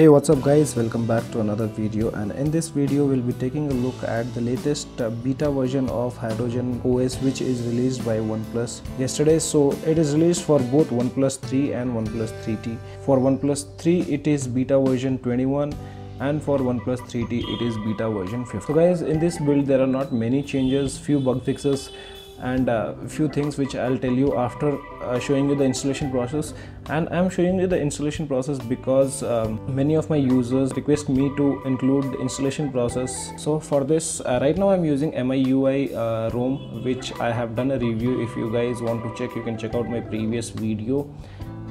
Hey, what's up guys, welcome back to another video, and in this video we'll be taking a look at the latest beta version of Hydrogen OS, which is released by OnePlus yesterday. So it is released for both OnePlus 3 and OnePlus 3T. For OnePlus 3 it is beta version 21 and for OnePlus 3T it is beta version 5. So guys, in this build there are not many changes, few bug fixes and few things which I'll tell you after showing you the installation process. And I'm showing you the installation process because many of my users request me to include the installation process. So for this right now I'm using MIUI ROM, which I have done a review. If you guys want to check, you can check out my previous video,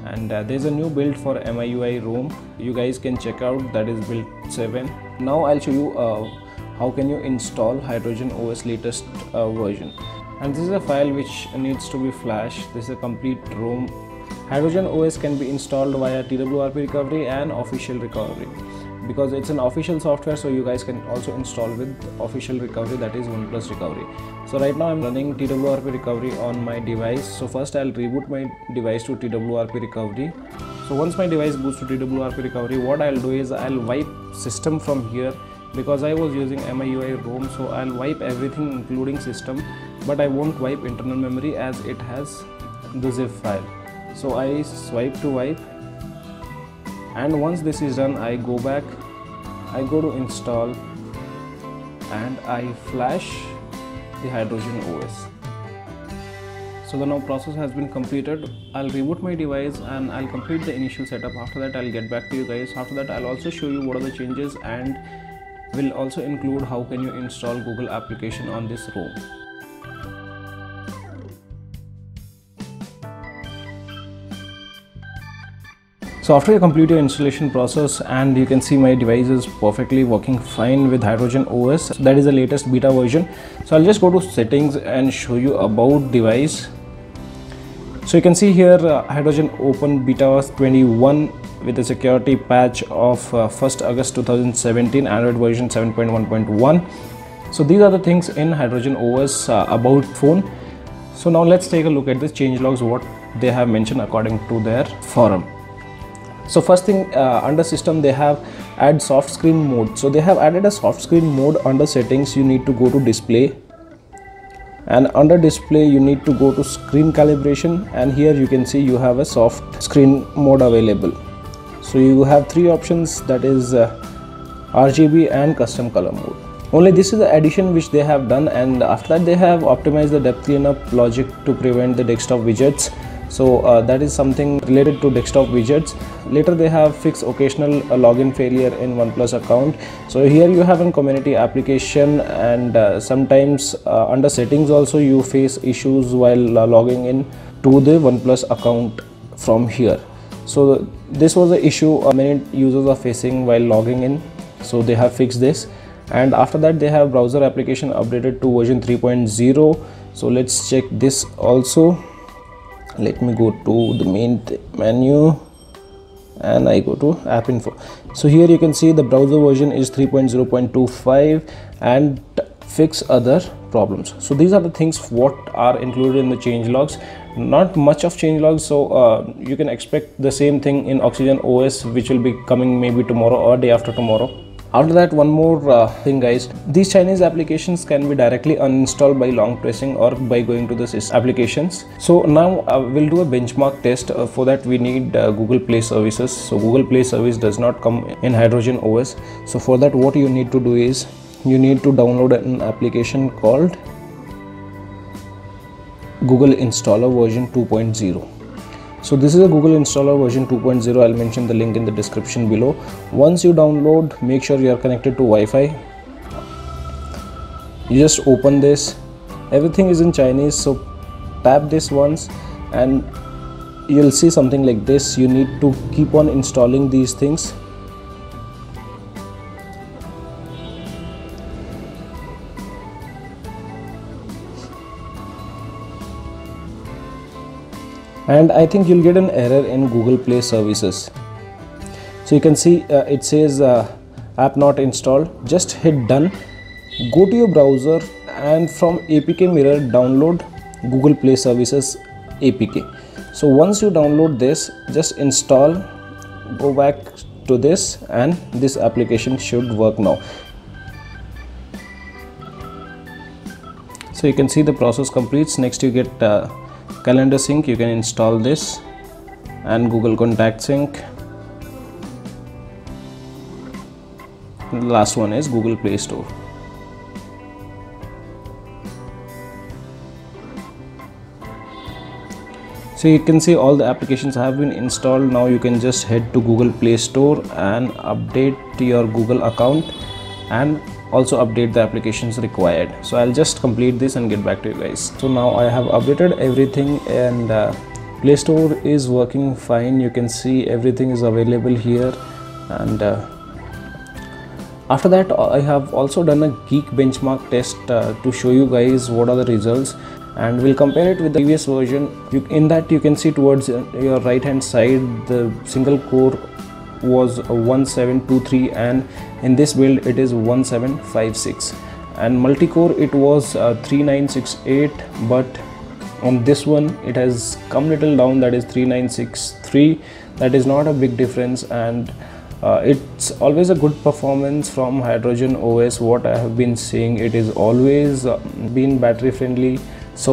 and there's a new build for MIUI ROM you guys can check out, that is build 7. Now I'll show you how can you install Hydrogen OS latest version. And this is a file which needs to be flashed. This is a complete ROM. Hydrogen OS can be installed via TWRP recovery and official recovery. Because it's an official software, so you guys can also install with official recovery, that is OnePlus recovery. So right now I'm running TWRP recovery on my device. So first I'll reboot my device to TWRP recovery. So once my device boots to TWRP recovery, what I'll do is I'll wipe system from here. Because I was using MIUI ROM, so I'll wipe everything including system, but I won't wipe internal memory as it has the zip file. So I swipe to wipe, and once this is done I go back, I go to install and I flash the Hydrogen OS. So the now process has been completed. I'll reboot my device and I'll complete the initial setup. After that I'll get back to you guys. After that I'll also show you what are the changes, and will also include how can you install Google application on this ROM. So after you complete your installation process, and you can see my device is perfectly working fine with Hydrogen OS, that is the latest beta version. So I'll just go to settings and show you about device. So you can see here Hydrogen open beta 21 with a security patch of 1st August 2017, Android version 7.1.1. So these are the things in Hydrogen OS about phone. So now let's take a look at the changelogs, what they have mentioned according to their forum. So first thing, under system they have add soft screen mode. So they have added a soft screen mode. Under settings you need to go to display, and under display you need to go to screen calibration, and here you can see you have a soft screen mode available. So you have three options, that is RGB and custom color mode. Only this is the addition which they have done, and after that they have optimized the depth cleanup logic to prevent the desktop widgets. So that is something related to desktop widgets. Later they have fixed occasional login failure in OnePlus account. So here you have a community application, and sometimes under settings also you face issues while logging in to the OnePlus account from here. So this was an issue many users are facing while logging in, so they have fixed this. And after that they have browser application updated to version 3.0. so let's check this also. Let me go to the main menu and I go to app info. So here you can see the browser version is 3.0.25 and fix other problems. So these are the things what are included in the changelogs. Not much of changelogs, so you can expect the same thing in Oxygen OS, which will be coming maybe tomorrow or day after tomorrow. After that, one more thing guys, these Chinese applications can be directly uninstalled by long pressing or by going to the sys applications. So now we'll do a benchmark test. For that we need Google Play services. So Google Play service does not come in Hydrogen OS. So for that what you need to do is you need to download an application called Google Installer version 2.0. So this is a Google Installer version 2.0. I'll mention the link in the description below. Once you download, make sure you are connected to Wi-Fi. You just open this. Everything is in Chinese, so tap this once and you'll see something like this. You need to keep on installing these things. And I think you'll get an error in Google Play services. So you can see it says app not installed. Just hit done. Go to your browser and from APK Mirror download Google Play services APK. So once you download this, just install, go back to this, and this application should work now. So you can see the process completes. Next you get calendar sync. You can install this and Google Contact Sync. The last one is Google Play Store. So you can see all the applications have been installed. Now you can just head to Google Play Store and update your Google account and also update the applications required. So I'll just complete this and get back to you guys. So now I have updated everything and Play Store is working fine. You can see everything is available here, and after that I have also done a Geek Benchmark test to show you guys what are the results. And we'll compare it with the previous version. In that you can see towards your right hand side the single core was 1723, and in this build it is 1756, and multi-core it was 3968, but on this one it has come little down, that is 3963. That is not a big difference, and it's always a good performance from Hydrogen OS. What I have been seeing, it is always been battery friendly. So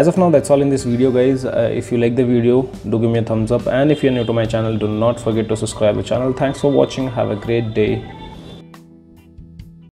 as of now, that's all in this video guys. If you like the video, do give me a thumbs up, and if you're new to my channel, do not forget to subscribe to the channel. Thanks for watching. Have a great day.